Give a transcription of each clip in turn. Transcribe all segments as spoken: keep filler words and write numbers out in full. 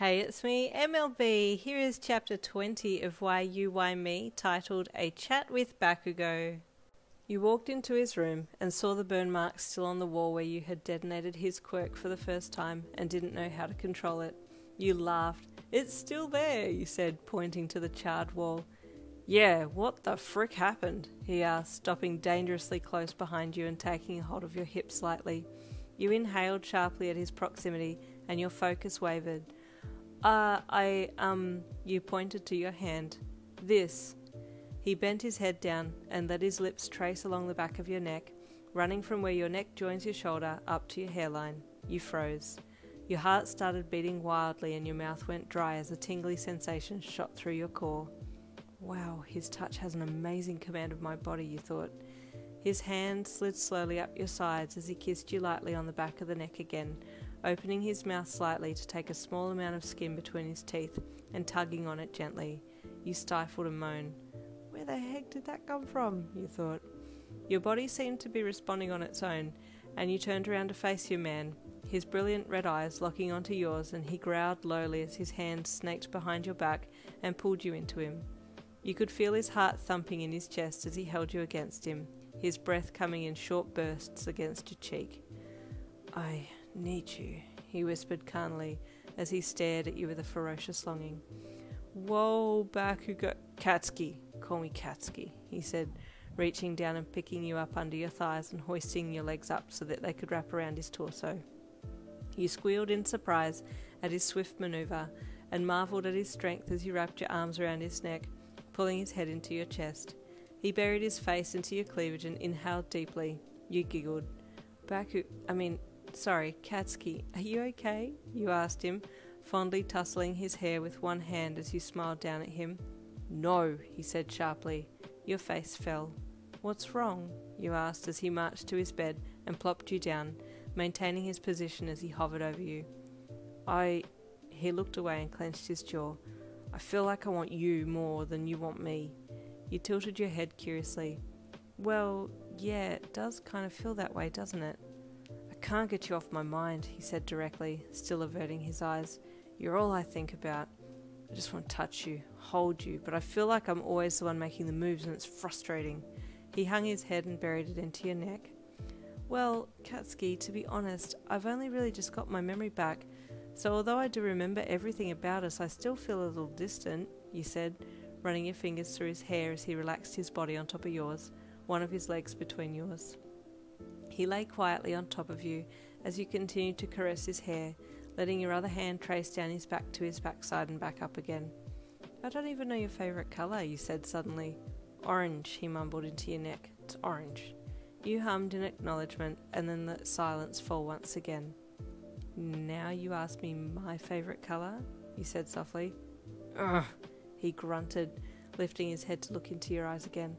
Hey, it's me, M L B. Here is chapter twenty of Why You, Why Me, titled A Chat with Bakugou. You walked into his room and saw the burn marks still on the wall where you had detonated his quirk for the first time and didn't know how to control it. You laughed. "It's still there," you said, pointing to the charred wall. "Yeah, what the frick happened?" he asked, stopping dangerously close behind you and taking hold of your hip slightly. You inhaled sharply at his proximity and your focus wavered. Uh, I, um, you pointed to your hand. "This." He bent his head down and let his lips trace along the back of your neck, running from where your neck joins your shoulder up to your hairline. You froze. Your heart started beating wildly and your mouth went dry as a tingly sensation shot through your core. Wow, his touch has an amazing command of my body, you thought. His hand slid slowly up your sides as he kissed you lightly on the back of the neck again, opening his mouth slightly to take a small amount of skin between his teeth and tugging on it gently. You stifled a moan. Where the heck did that come from? You thought. Your body seemed to be responding on its own, and you turned around to face your man, his brilliant red eyes locking onto yours, and he growled lowly as his hand snaked behind your back and pulled you into him. You could feel his heart thumping in his chest as he held you against him, his breath coming in short bursts against your cheek. I... need you, he whispered calmly as he stared at you with a ferocious longing. Whoa, Bakugou Katsuki, call me Katsuki, he said, reaching down and picking you up under your thighs and hoisting your legs up so that they could wrap around his torso. You squealed in surprise at his swift maneuver and marveled at his strength as you wrapped your arms around his neck, pulling his head into your chest. He buried his face into your cleavage and inhaled deeply. You giggled. Baku, I mean... Sorry, Katsuki, are you okay? You asked him, fondly tussling his hair with one hand as you smiled down at him. No, he said sharply. Your face fell. What's wrong? You asked as he marched to his bed and plopped you down, maintaining his position as he hovered over you. I... He looked away and clenched his jaw. I feel like I want you more than you want me. You tilted your head curiously. Well, yeah, it does kind of feel that way, doesn't it? Can't get you off my mind, he said directly, still averting his eyes. You're all I think about. I just want to touch you, hold you, but I feel like I'm always the one making the moves and it's frustrating. He hung his head and buried it into your neck. Well, Katsuki, to be honest, I've only really just got my memory back, so although I do remember everything about us, I still feel a little distant, you said, running your fingers through his hair as he relaxed his body on top of yours, one of his legs between yours. He lay quietly on top of you as you continued to caress his hair, letting your other hand trace down his back to his backside and back up again. I don't even know your favourite colour, you said suddenly. Orange, he mumbled into your neck. It's orange. You hummed in acknowledgement and then let silence fall once again. Now you ask me my favourite colour, you said softly. Ugh, he grunted, lifting his head to look into your eyes again.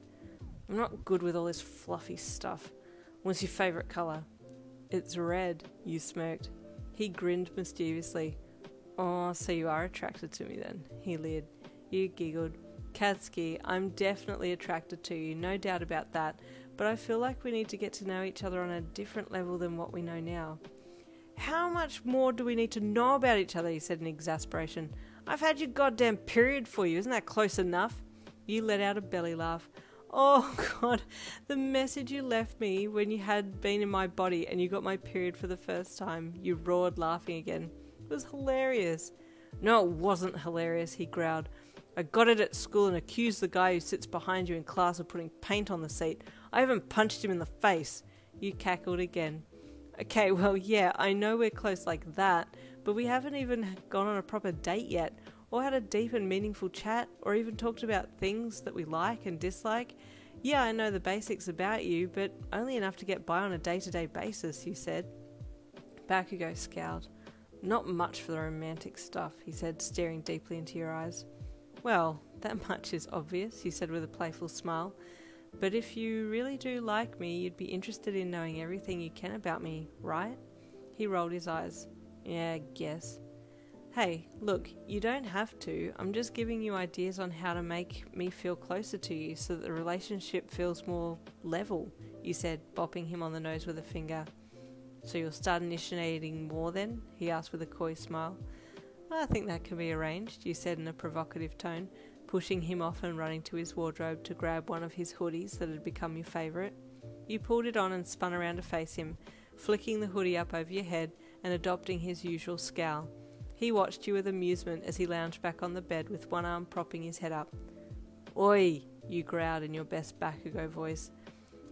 I'm not good with all this fluffy stuff. What's your favourite colour? It's red, you smirked. He grinned mischievously. Oh, so you are attracted to me then, he leered. You giggled. Katsuki, I'm definitely attracted to you, no doubt about that, but I feel like we need to get to know each other on a different level than what we know now. How much more do we need to know about each other, he said in exasperation. I've had your goddamn period for you, isn't that close enough? You let out a belly laugh. Oh God, the message you left me when you had been in my body and you got my period for the first time, you roared laughing again. It was hilarious. No, it wasn't hilarious, he growled. I got it at school and accused the guy who sits behind you in class of putting paint on the seat. I even punched him in the face. You cackled again. Okay, well, yeah, I know we're close like that, but we haven't even gone on a proper date yet, or had a deep and meaningful chat, or even talked about things that we like and dislike. Yeah, I know the basics about you, but only enough to get by on a day-to-day basis, you said. Bakugou scowled. Not much for the romantic stuff, he said, staring deeply into your eyes. Well, that much is obvious, he said with a playful smile. But if you really do like me, you'd be interested in knowing everything you can about me, right? He rolled his eyes. Yeah, I guess. Hey, look, you don't have to. I'm just giving you ideas on how to make me feel closer to you so that the relationship feels more level, you said, bopping him on the nose with a finger. So you'll start initiating more then? He asked with a coy smile. I think that can be arranged, you said in a provocative tone, pushing him off and running to his wardrobe to grab one of his hoodies that had become your favourite. You pulled it on and spun around to face him, flicking the hoodie up over your head and adopting his usual scowl. He watched you with amusement as he lounged back on the bed with one arm propping his head up. "Oi!" you growled in your best Bakugou voice.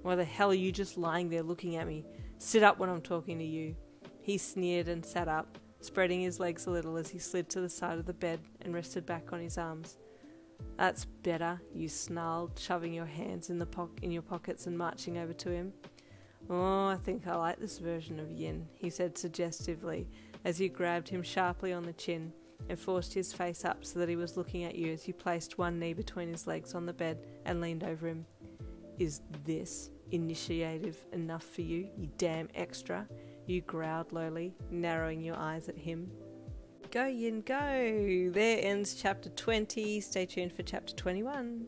"Why the hell are you just lying there looking at me? Sit up when I'm talking to you." He sneered and sat up, spreading his legs a little as he slid to the side of the bed and rested back on his arms. "That's better," you snarled, shoving your hands in, the po in your pockets and marching over to him. "Oh, I think I like this version of Yin," he said suggestively, as you grabbed him sharply on the chin and forced his face up so that he was looking at you as you placed one knee between his legs on the bed and leaned over him. "Is this initiative enough for you, you damn extra?" you growled lowly, narrowing your eyes at him. Go Yin, go! There ends chapter twenty. Stay tuned for chapter twenty-one.